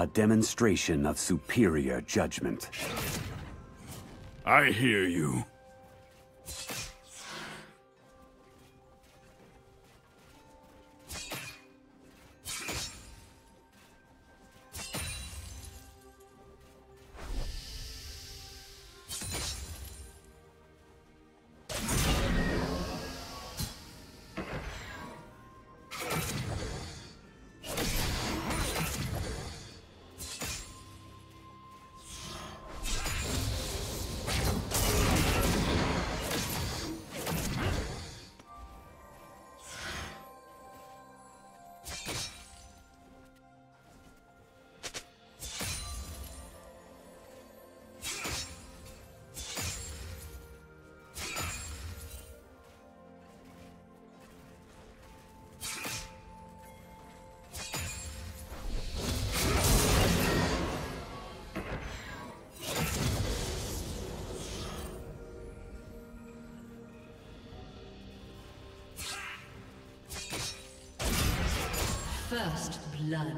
A demonstration of superior judgment. I hear you. First blood.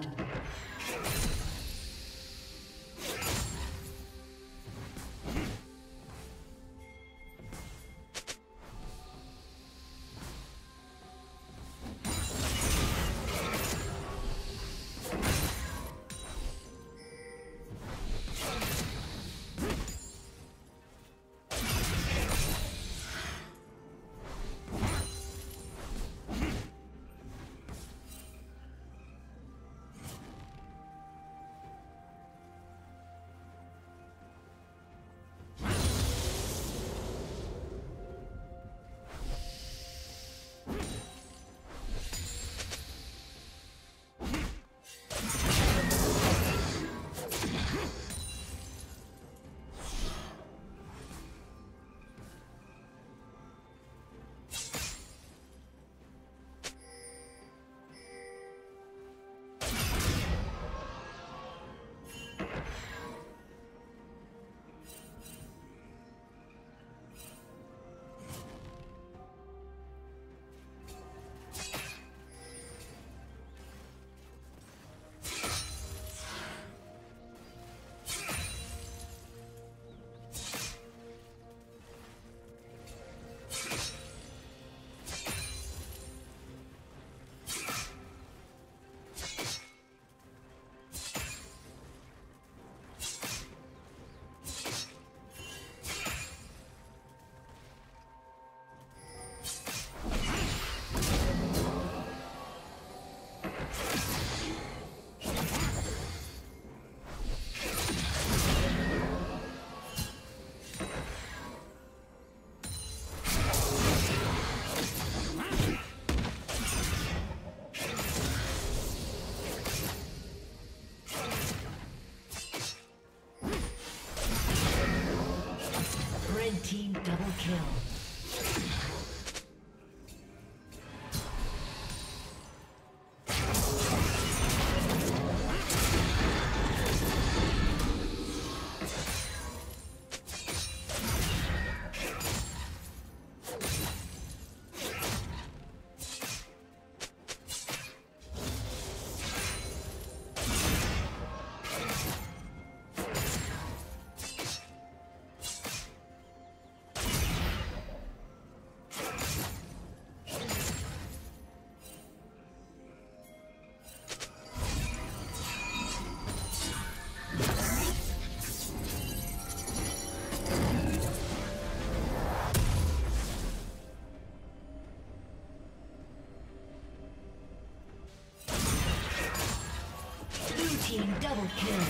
Team double kill. Double kill.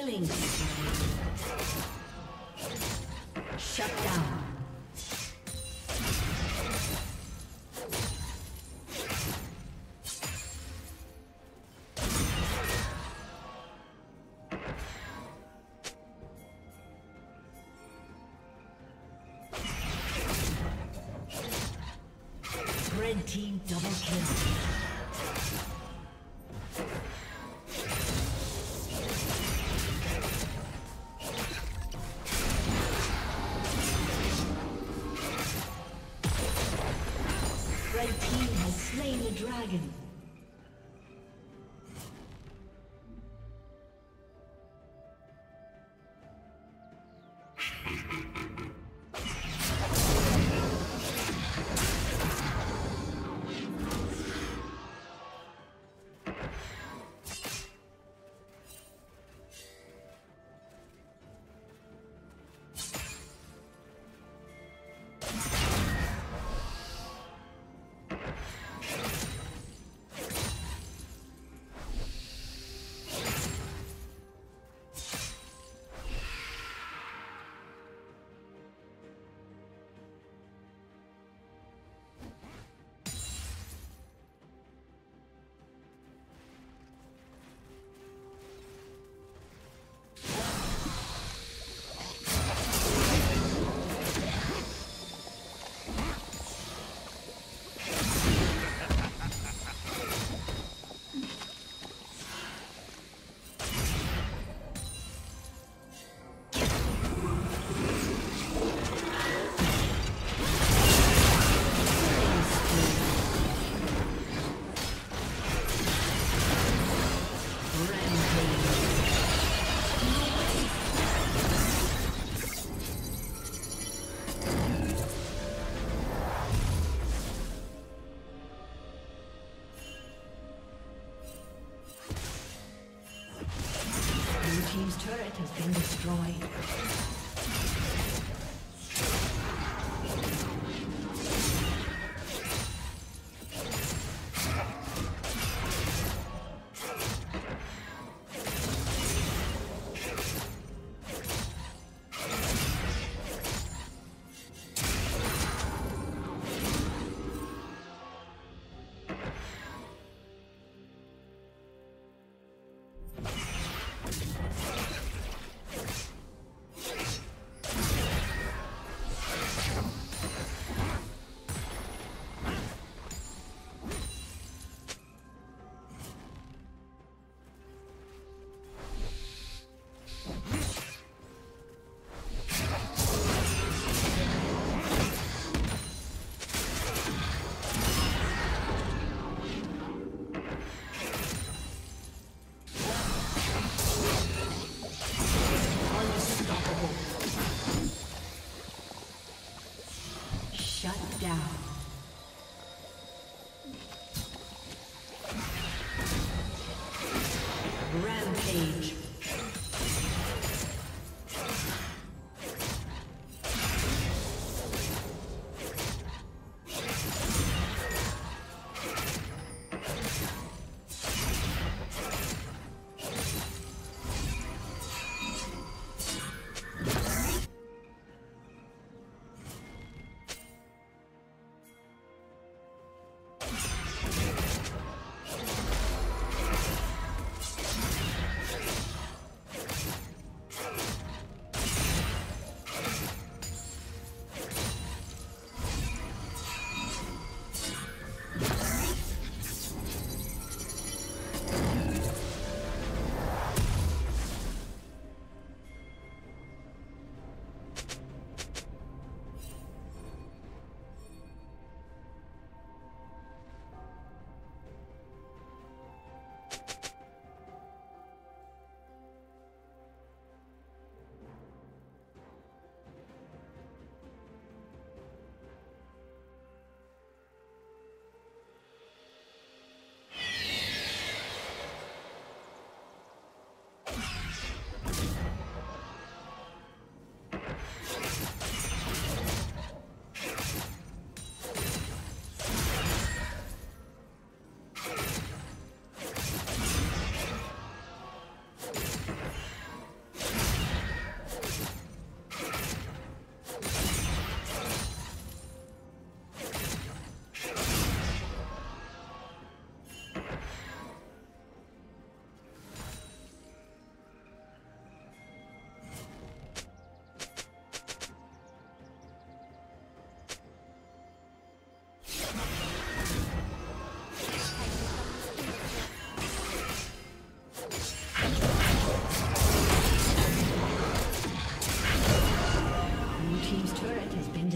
Killing spree. Shut down. Red team double kill. Dragon.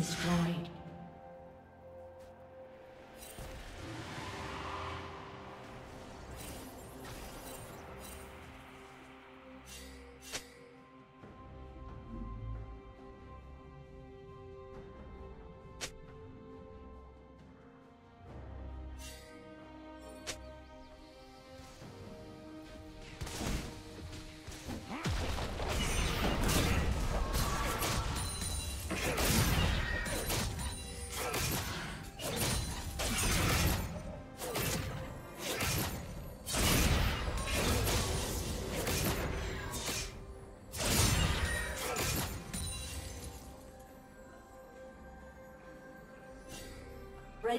destroyed. The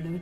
Blue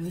Blue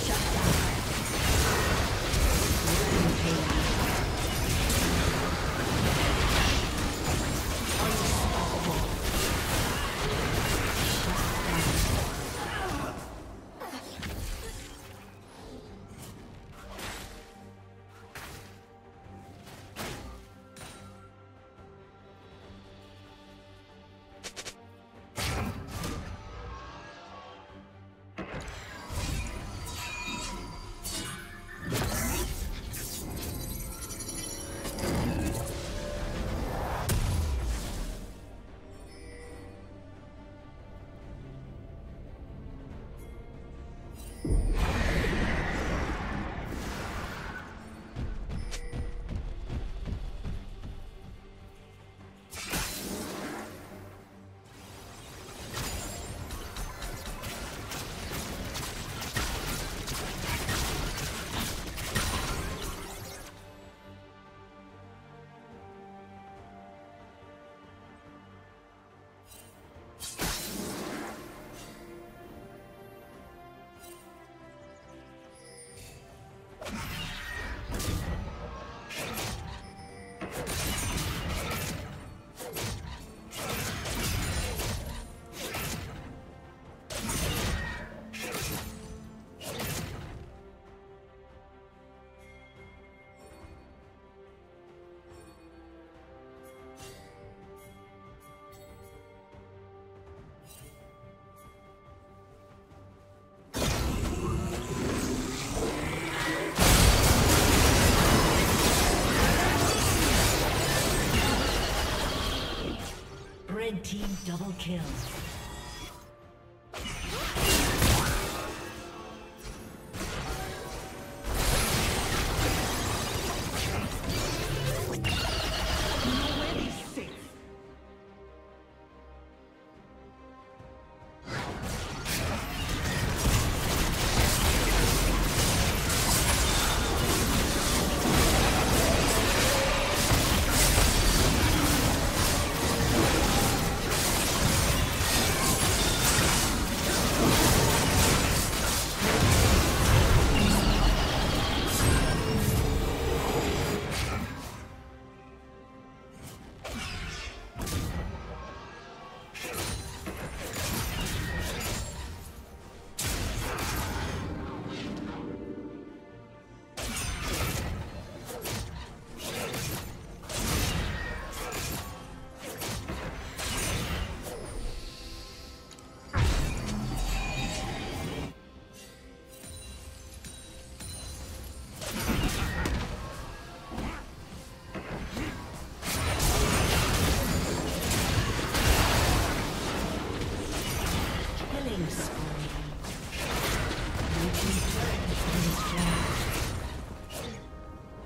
Shut down. team double kill.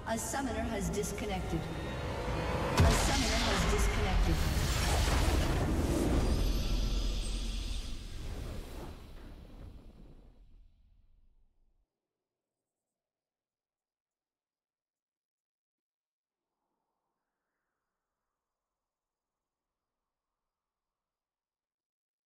A summoner has disconnected.